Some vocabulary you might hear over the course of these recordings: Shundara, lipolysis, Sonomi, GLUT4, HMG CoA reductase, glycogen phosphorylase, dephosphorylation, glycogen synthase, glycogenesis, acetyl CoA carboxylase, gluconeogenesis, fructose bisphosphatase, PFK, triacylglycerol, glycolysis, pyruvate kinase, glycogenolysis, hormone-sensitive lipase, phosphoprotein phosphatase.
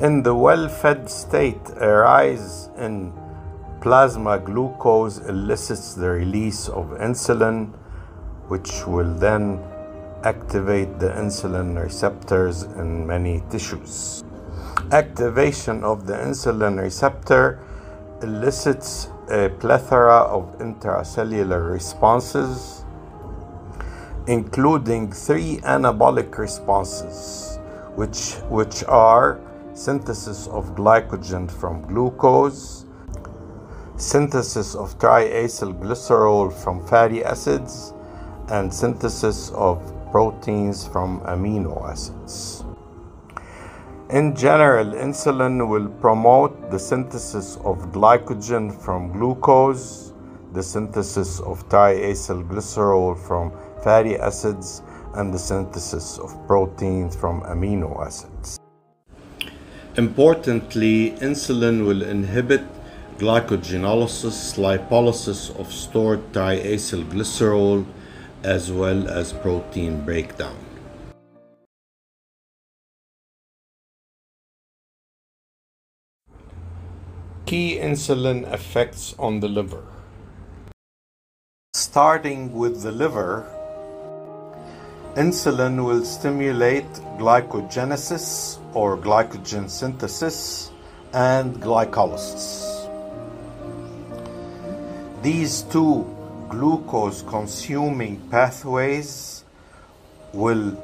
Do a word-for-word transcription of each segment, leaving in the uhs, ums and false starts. in the well-fed state, a rise in plasma glucose elicits the release of insulin, which will then activate the insulin receptors in many tissues. Activation of the insulin receptor elicits a plethora of intracellular responses, including three anabolic responses, which, which are synthesis of glycogen from glucose, synthesis of triacylglycerol from fatty acids, and synthesis of proteins from amino acids. In general, insulin will promote the synthesis of glycogen from glucose, the synthesis of triacylglycerol from fatty acids, and the synthesis of proteins from amino acids. Importantly, insulin will inhibit glycogenolysis, lipolysis of stored triacylglycerol, as well as protein breakdown. Key insulin effects on the liver. Starting with the liver, insulin will stimulate glycogenesis or glycogen synthesis and glycolysis. These two glucose-consuming pathways will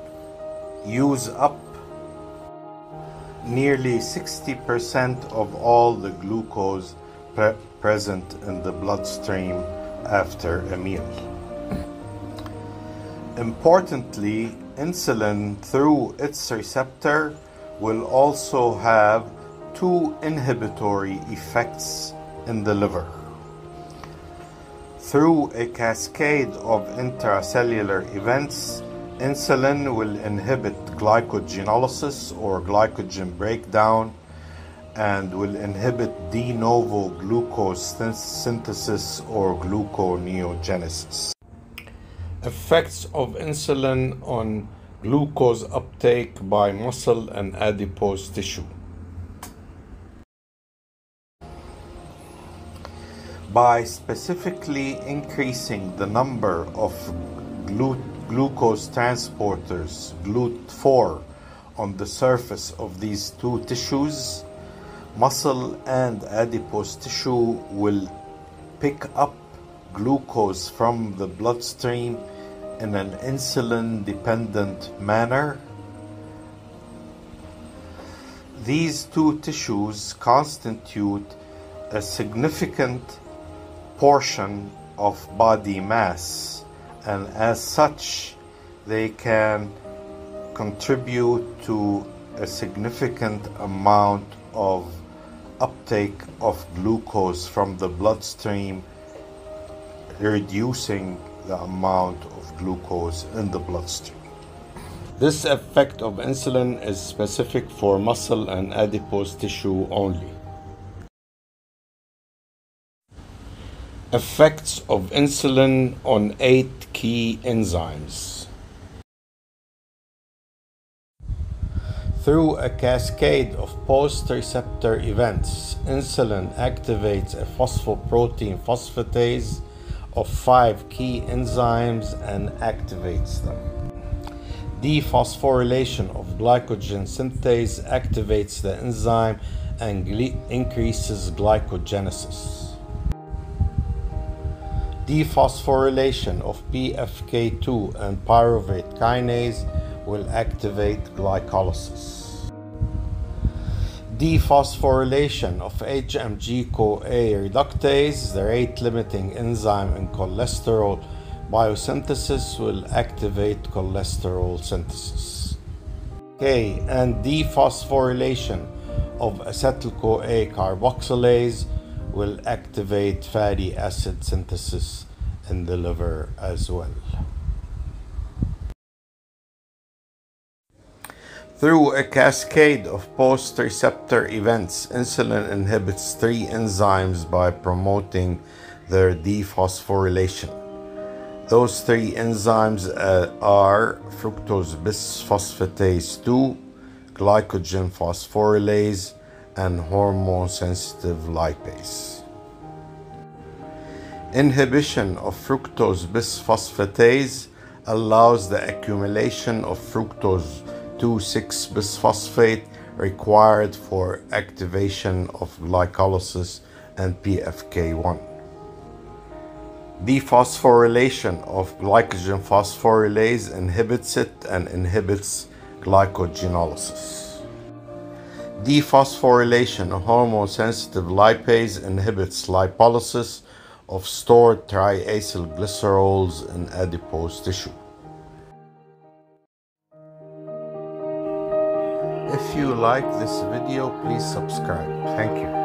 use up nearly sixty percent of all the glucose pre present in the bloodstream after a meal. Importantly, insulin through its receptor will also have two inhibitory effects in the liver. Through a cascade of intracellular events, insulin will inhibit glycogenolysis or glycogen breakdown and will inhibit de novo glucose synthesis or gluconeogenesis. Effects of insulin on glucose uptake by muscle and adipose tissue. By specifically increasing the number of glucose transporters, glut four, on the surface of these two tissues, muscle and adipose tissue will pick up glucose from the bloodstream in an insulin-dependent manner. These two tissues constitute a significant portion of body mass, and as such they can contribute to a significant amount of uptake of glucose from the bloodstream, reducing the amount of glucose in the bloodstream. This effect of insulin is specific for muscle and adipose tissue only. Effects of insulin on eight key enzymes. Through a cascade of post-receptor events, insulin activates a phosphoprotein phosphatase of five key enzymes and activates them. Dephosphorylation of glycogen synthase activates the enzyme and increases glycogenesis. Dephosphorylation of P F K two and pyruvate kinase will activate glycolysis. Dephosphorylation of H M G CoA reductase, the rate-limiting enzyme in cholesterol biosynthesis, will activate cholesterol synthesis. Okay, and dephosphorylation of acetyl CoA carboxylase will activate fatty acid synthesis in the liver as well. Through a cascade of post-receptor events, insulin inhibits three enzymes by promoting their dephosphorylation. Those three enzymes uh, are fructose bisphosphatase two, glycogen phosphorylase, and hormone-sensitive lipase. Inhibition of fructose bisphosphatase allows the accumulation of fructose two six bisphosphate required for activation of glycolysis and P F K one. Dephosphorylation of glycogen phosphorylase inhibits it and inhibits glycogenolysis. Dephosphorylation of hormone-sensitive lipase inhibits lipolysis of stored triacylglycerols in adipose tissue. If you like this video, please subscribe. Thank you.